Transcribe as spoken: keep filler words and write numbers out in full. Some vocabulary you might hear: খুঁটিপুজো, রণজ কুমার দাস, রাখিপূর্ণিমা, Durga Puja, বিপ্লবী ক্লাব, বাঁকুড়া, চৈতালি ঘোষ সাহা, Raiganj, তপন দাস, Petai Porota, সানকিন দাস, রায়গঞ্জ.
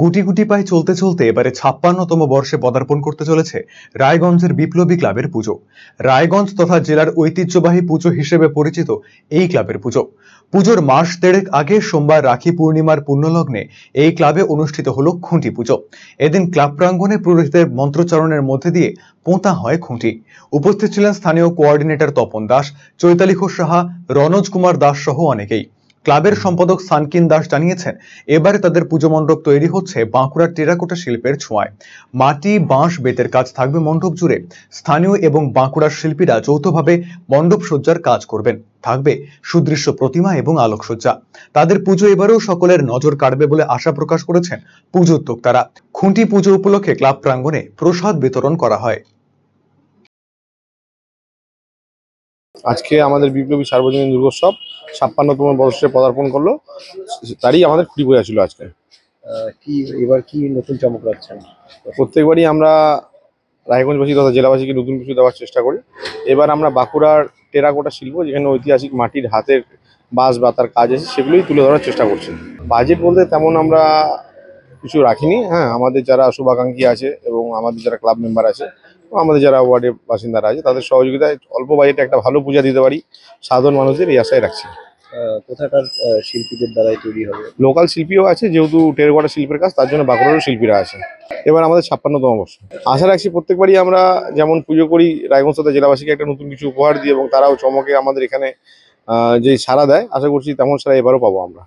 গুটি গুটি পায়ে চলতে চলতে এবারে ছাপ্পান্নতম বর্ষে পদার্পণ করতে চলেছে রায়গঞ্জের বিপ্লবী ক্লাবের পুজো। রায়গঞ্জ তথা জেলার ঐতিহ্যবাহী পুজো হিসেবে পরিচিত এই ক্লাবের পুজো। পুজোর মাস দেড়েক আগে সোমবার রাখি পূর্ণিমার পুণ্যলগ্নে এই ক্লাবে অনুষ্ঠিত হলো খুঁটি পুজো। এদিন ক্লাব প্রাঙ্গণে পুরোহিতের মন্ত্রচারণের মধ্যে দিয়ে পোঁতা হয় খুঁটি। উপস্থিত ছিলেন স্থানীয় কোঅর্ডিনেটর তপন দাস, চৈতালি ঘোষ সাহা, রণজ কুমার দাস সহ অনেকেই। ক্লাবের সম্পাদক সানকিন দাস জানিয়েছেন, এবারে তাদের পুজো মণ্ডপ তৈরি হচ্ছে বাঁকুড়ার টেরাকোটা শিল্পের ছোঁয়ায়। মাটি, বাঁশ, বেতের কাজ থাকবে মণ্ডপ জুড়ে। স্থানীয় এবং বাঁকুড়ার শিল্পীরা যৌথভাবে মণ্ডপ সজ্জার কাজ করবেন। থাকবে সুদৃশ্য প্রতিমা এবং আলোকসজ্জা। তাদের পুজো এবারেও সকলের নজর কাড়বে বলে আশা প্রকাশ করেছেন পুজো উদ্যোক্তারা। খুঁটি পুজো উপলক্ষে ক্লাব প্রাঙ্গণে প্রসাদ বিতরণ করা হয়। আজকে আমাদের বিপ্লবী সার্বজনীন দুর্গোৎসব ছাপ্পান্নতম বর্ষে পদার্পণ করলো, তারই আমাদের খুঁটি পূজা ছিল আজকে। কি এবার কি নতুন চমক রাখছেন? প্রত্যেকবারই আমরা রায়গঞ্জবাসী তথা জেলাবাসীকে নতুন কিছু দেওয়ার চেষ্টা করি। এবার আমরা বাঁকুড়ার টেরাকোটা শিল্প, যেখানে ঐতিহাসিক মাটির হাতের বাঁশ বা তার কাজ আছে, সেগুলোই তুলে ধরার চেষ্টা করছি। বাজেট বলতে তেমন আমরা কিছু রাখিনি। হ্যাঁ, আমাদের যারা শুভাকাঙ্ক্ষী আছে এবং আমাদের যারা ক্লাব মেম্বার আছে, আমাদের যারা ওয়ার্ডের বাসিন্দারা আছে, তাদের সহযোগিতায় অল্প বাজেটে একটা ভালো পূজা দিতে পারি সাধারণ মানুষদের, এই আশায় রাখছি। কোথাকার শিল্পীদের দ্বারাই তৈরি হবে। লোকাল শিল্পীও আছে, যেহেতু টেরাকোটা শিল্পের কাজ, তার জন্য বাঁকুড়ারও শিল্পীরা আছে। এবার আমাদের ছাপ্পান্নতম বর্ষ। আশা রাখছি প্রত্যেকবারই আমরা যেমন পুজো করি রায়গঞ্জ তথা জেলাবাসীকে একটা নতুন কিছু উপহার দিই এবং তারাও চমকে আমাদের এখানে যে সাড়া দেয়, আশা করছি তেমন সাড়া এবারও পাবো আমরা।